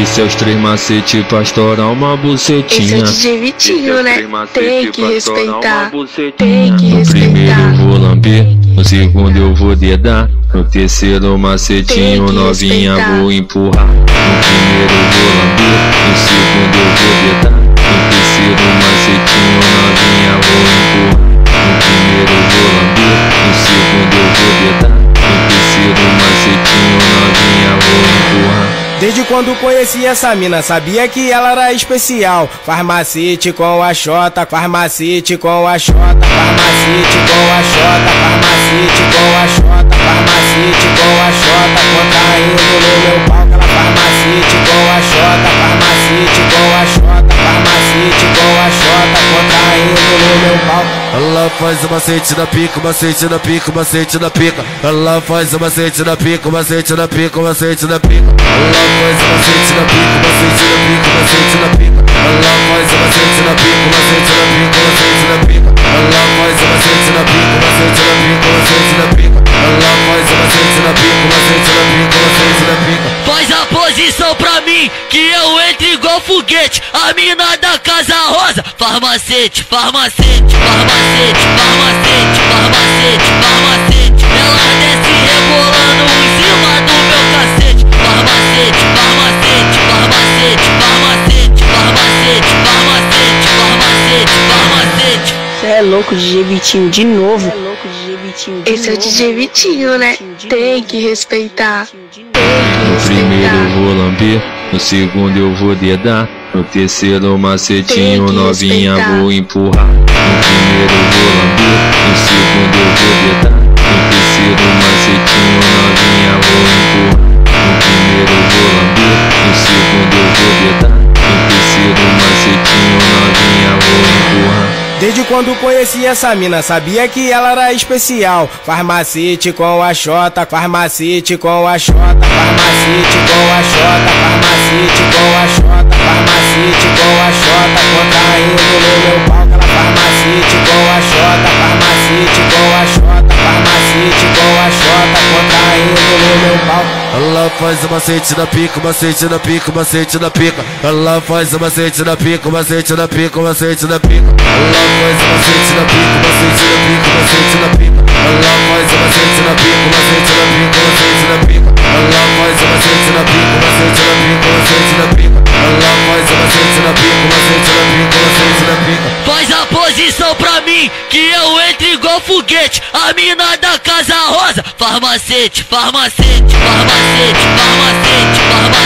E seus três macetes pra estourar uma bucetinha. Esse é DJ Vitinho, né? Tem que respeitar, tem que respeitar. No primeiro eu vou lamber, no segundo eu vou dedar, no terceiro macetinho novinha vou empurrar. No primeiro eu vou lamber, no segundo eu vou dedar, no terceiro macetinho novinha vou empurrar. No primeiro eu vou lamber, no segundo eu vou dedar, no terceiro macetinho novinha vou empurrar. Desde quando conheci essa mina, sabia que ela era especial. Farmacite com a xota, farmacite com a xota, farmacite com a xota, farmacite com a xota, farmacite com a xota, contraindo no meu pau. Ela farmacite com a xota, farmacite com a xota, farmacite com a xota, contraindo no meu pau. Ela faz o macete na pica, o macete na pica, o macete na pica. Ela faz o macete na pica, o macete na pica, o macete na pica. Ela faz o macete na pica, o macete na pica, o macete na pica. Ela faz o macete na pica, o macete na pica, o macete na pica. Ela faz o macete na pica, o macete na pica, o macete na pica. Ela faz o macete na pica, o macete na pica, o macete na pica. Faz a posição pra mim, que eu entro igual foguete. A mina da Casa Rosa, farmacete, farmacete, farmacete. Farmacete, farmacete, farmacete, farmacete. Ela desce rebolando em cima do meu cacete. Farmacete, farmacete, farmacete, farmacete, farmacete, farmacete, farmacete, farmacete. Cê é louco, DJ Vitinho, de novo. Esse é o DJ Vitinho, né? Tem que respeitar. No primeiro eu vou lamber, no segundo eu vou dedar, no terceiro macetinho novinha vou empurrar. No primeiro eu vou lamber, no segundo eu vou dedar, no terceiro macetinho novinha vou empurrar. No primeiro eu vou lamber, no segundo eu vou dedar, no terceiro macetinho novinha vou empurrar. Desde quando conheci essa mina, sabia que ela era especial. Farmacite com a xota, farmacite com a xota, farmacite com a xota, farmacite com a xota, farmacite com a xota, contraindo no meu pau. Ela farmacite com a xota, farmacite com a xota, farmacite com a xota, contraindo no meu pau. Ela faz o macete na pica, o macete na pica, o macete na pica. Ela faz o macete na pica, o macete na pica, o macete na pica. Ela faz o macete na pica, o macete na pica, o macete na pica. Ela faz o macete na pica, o macete na pica, o macete na pica. Ela faz o macete na pica, o macete na pica, o macete na pica. Ela faz o macete na pica, o macete na pica, o macete na pica. Faz a posição pra mim, que eu entro igual foguete. A mina da Casa Rosa, farmacete, farmacete, farmacete. Farmacete, farmacete, farmacete.